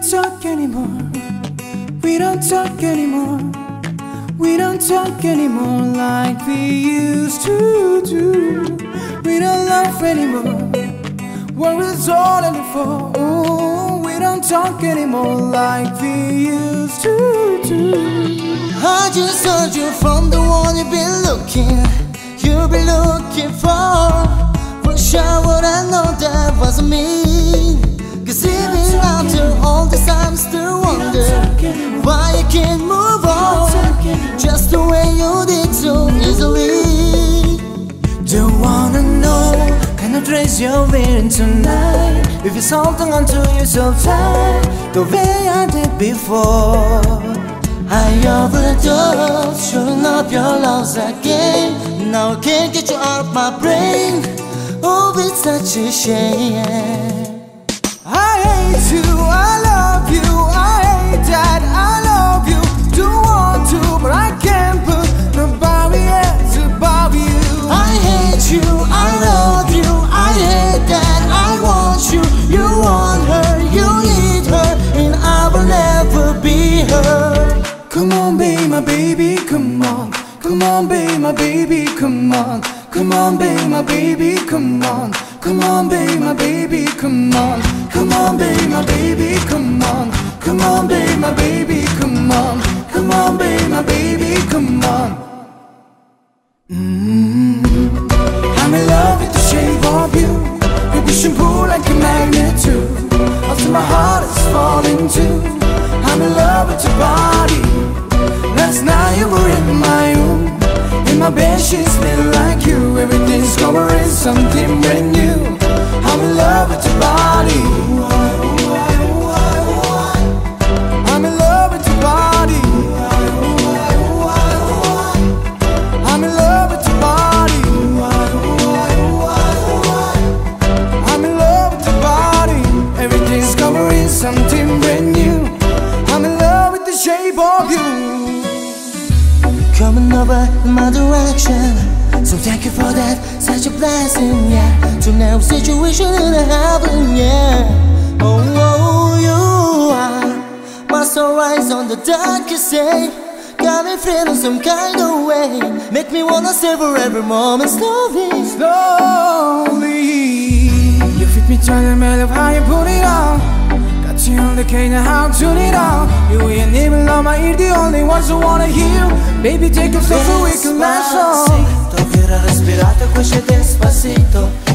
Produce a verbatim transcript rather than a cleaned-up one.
don't talk anymore. We don't talk anymore. We don't talk anymore like we used to do. We don't laugh anymore. War is all in the fall. Ooh, we don't talk anymore like we used to do. I just heard you from the one you've been looking. You've been looking for. For sure what I know that wasn't me. Cause even after all this I'm still wondering why you can't move on. Just the way you did so easily. Don't wanna know, cannot trace your feeling tonight. If it's holding onto you so tight, the way I did before. I overdosed, showing up your loss again. Now I can't get you out of my brain. Oh, it's such a shame. I hate you, I love you, I hate that I love you. Do want to, but I can't put nobody else above you. I hate you, I love you, I hate that I want you. You want her, you need her, and I will never be her. Come on, be my baby, come on. Come on, be my baby, come on. Come on, be my baby, come on. Come on, be my baby, come on. Come on, be my baby, come on. Come on, be my baby, come on. Come on, be my baby, come on. Mm-hmm. I'm in love with the shape of you. You push and pull like a magnet too. Until my heart is falling too. I'm in love with your body. Last night you were in my room. In my bed she's still like you. Every discovering something brand new. I'm in love with your body. I'm in love with your body. I'm in love with your body. I'm in love with your body. Every discovering something brand new. I'm in love with the shape of you. Coming over in my direction, so thank you for that, such a blessing, yeah. To now situation in heaven, yeah. Oh, oh, you are my sunrise on the darkest day. Got me feeling some kind of way. Make me wanna savor every moment slowly, slowly. You fit me, trying to matter how you put it on. 근데 괜히 how to it all. You and even though my ear the only ones who wanna hear. Baby take your soul so we can last on. Quiero respirarte con ese despacito.